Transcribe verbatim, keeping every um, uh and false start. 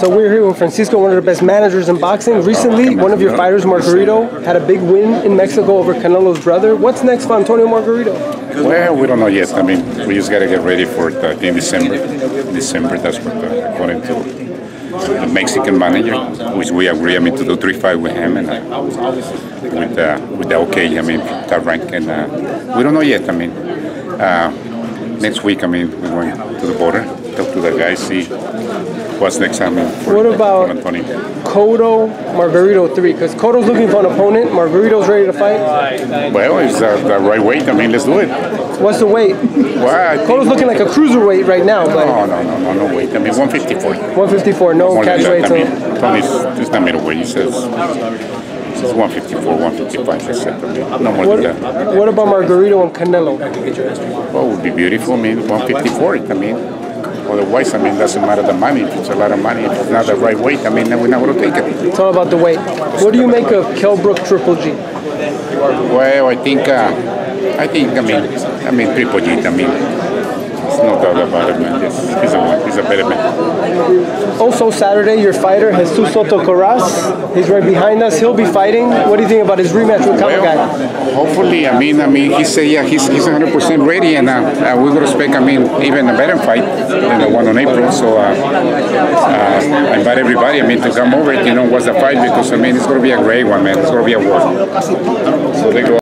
So we're here with Francisco, one of the best managers in boxing. Recently, one of your fighters, Margarito, had a big win in Mexico over Canelo's brother. What's next for Antonio Margarito? Well, we don't know yet. I mean, we just got to get ready for it uh, in December. December, that's what, uh, according to the Mexican manager, which we agree, I mean, to do three fights with him and uh, with, uh, with the okay, I mean, top rank. And uh, we don't know yet, I mean. Uh, Next week, I mean, we're going to the border, talk to the guys, see what's next time. For, what about Cotto, Margarito three? Because Cotto's looking for an opponent, Margarito's ready to fight. Well, it's uh, the right weight. I mean, let's do it. What's the weight? Well, Cotto's looking like a cruiserweight right now. No, but no, no, no, no weight. I mean, one fifty-four. one fifty-four, no catch weight. I mean, Tony's, it's not middleweight, he says. It's one fifty-four, one fifty-five, that's it. No more than that. What about Margarito and Canelo? Well, it would be beautiful. I mean, one fifty-four, I mean. Otherwise, I mean, it doesn't matter the money. If it's a lot of money, if it's not the right weight, I mean, then we're not going to take it. It's all about the weight. What do you make of Kell Brook Triple G? Well, I think, uh, I think, I mean, I mean, Triple G, I mean. No doubt about it, man. Yes, he's a, he's a better man. Also Saturday, your fighter, Jesus Soto Coraz, he's right behind us. He'll be fighting. What do you think about his rematch with Kamakai? Well, hopefully, I mean, I mean, he said, yeah, he's he's one hundred percent ready, and uh, uh, we would expect, I mean, even a better fight than the one on April. So uh, uh, I invite everybody, I mean, to come over. You know, what's the fight? Because I mean, it's going to be a great one, man. It's going to be a war. So they go.